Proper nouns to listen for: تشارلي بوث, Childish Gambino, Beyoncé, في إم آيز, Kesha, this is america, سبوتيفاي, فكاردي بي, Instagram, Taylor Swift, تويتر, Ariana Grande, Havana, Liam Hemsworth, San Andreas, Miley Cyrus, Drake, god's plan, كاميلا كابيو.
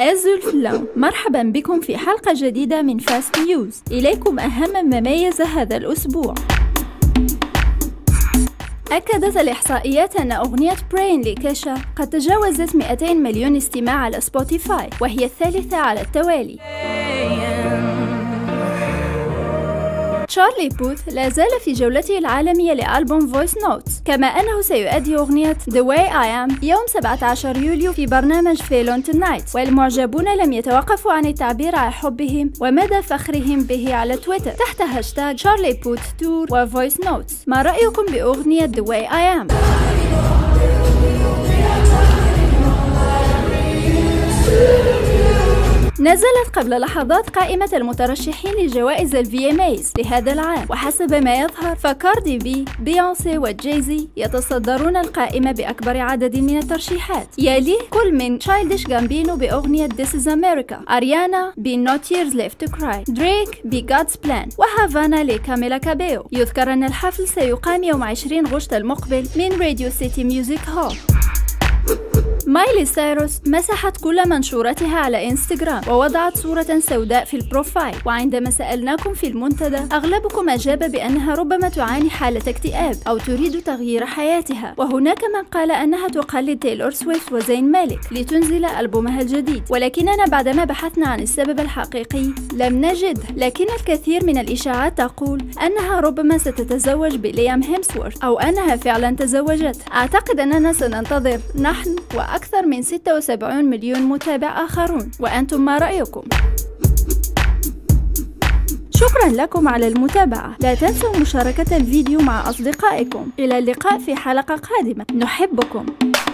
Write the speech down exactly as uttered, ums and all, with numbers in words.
الزلفلة، مرحبا بكم في حلقة جديدة من فاست نيوز. إليكم أهم ما ميز هذا الأسبوع. أكدت الإحصائيات أن أغنية برين لكيشا قد تجاوزت مئتين مليون استماع على سبوتيفاي، وهي الثالثة على التوالي. تشارلي بوث لا زال في جولته العالمية لألبوم Voice Notes، كما أنه سيؤدي أغنية The Way I Am يوم سبعة عشر يوليو في برنامج في لندن نايت، والمعجبون لم يتوقفوا عن التعبير عن حبهم ومدى فخرهم به على تويتر تحت هاشتاج تشارلي بوث تور وفويس نوتس. ما رأيكم بأغنية The Way I Am؟ نزلت قبل لحظات قائمة المترشحين لجوائز ال في إم آيز لهذا العام، وحسب ما يظهر فكاردي بي، بيونسي وجيزي يتصدرون القائمة بأكبر عدد من الترشيحات، يليه كل من Childish Gambino بأغنية This is America، أريانا ب No Tears Left to Cry، دريك ب God's Plan، وهافانا لكاميلا كابيو. يذكر أن الحفل سيقام يوم عشرين غشت المقبل من Radio City Music Hall. مايلي سايروس مسحت كل منشوراتها على انستغرام ووضعت صورة سوداء في البروفايل، وعندما سألناكم في المنتدى أغلبكم أجاب بأنها ربما تعاني حالة اكتئاب أو تريد تغيير حياتها، وهناك من قال أنها تقلد تايلور سويفت وزين مالك لتنزل ألبومها الجديد، ولكننا بعدما بحثنا عن السبب الحقيقي لم نجده، لكن الكثير من الإشاعات تقول أنها ربما ستتزوج بليام هيمسورث أو أنها فعلا تزوجت. أعتقد أننا سننتظر نحن وأكثر أكثر من ستة وسبعين مليون متابع آخرون، وأنتم ما رأيكم؟ شكرا لكم على المتابعة، لا تنسوا مشاركة الفيديو مع أصدقائكم. إلى اللقاء في حلقة قادمة، نحبكم.